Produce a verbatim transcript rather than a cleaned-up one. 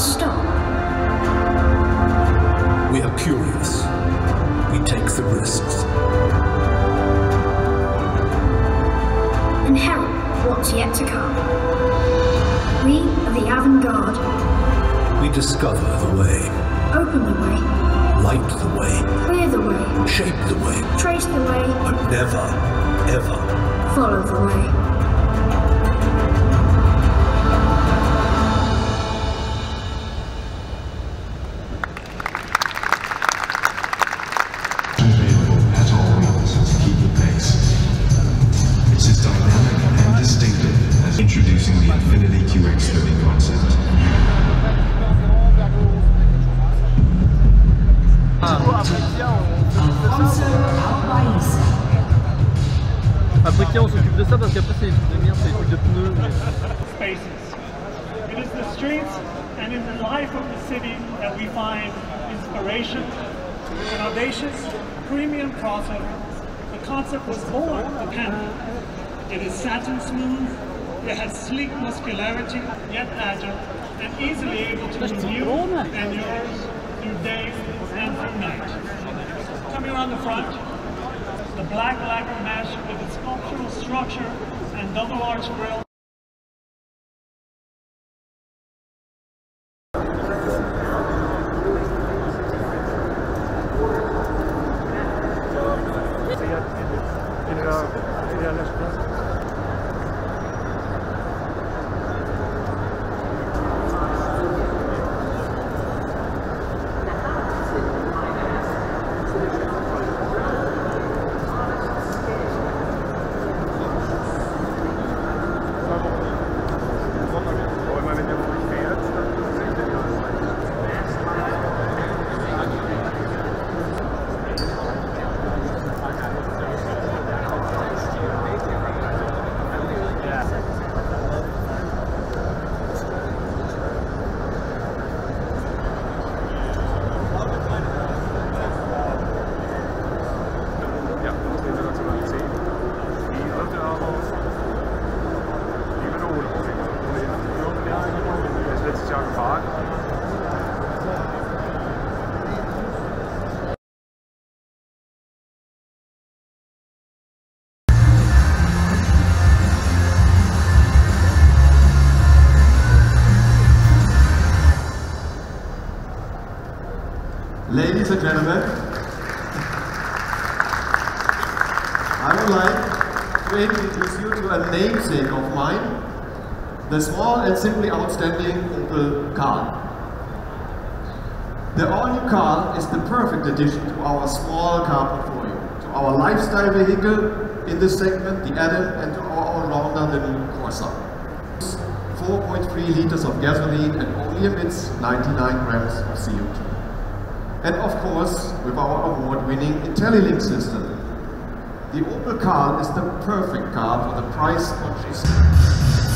and stop. We are curious. We take the risks. And help what's yet to come. We are the avant-garde. We discover the way. Open the way. Light the way. Clear the way. Shape the way. Trace the way. But never, ever follow the way. Après tiens, on s'occupe de ça parce qu'après c'est des trucs de merde, c'est des trucs de pneus. Mais... It is the streets and in the life of the city that we find inspiration, an audacious premium crossover. The concept was born of Hamlet. It is satin smooth, it has sleek muscularity, yet agile, and easily able to renew and yours through day and through night. Come here on the front. The black lacquer mesh with its sculptural structure and double arch grille. Ladies and gentlemen, I would like to introduce you to a namesake of mine, the small and simply outstanding Opel Karl. The all-new Karl is the perfect addition to our small car portfolio, to our lifestyle vehicle in this segment, the Adam, and to our all-rounder, the new Corsa. four point three liters of gasoline and only emits ninety-nine grams of C O two. And of course, with our award-winning IntelliLink system. The Opel Karl is the perfect car for the price conscious.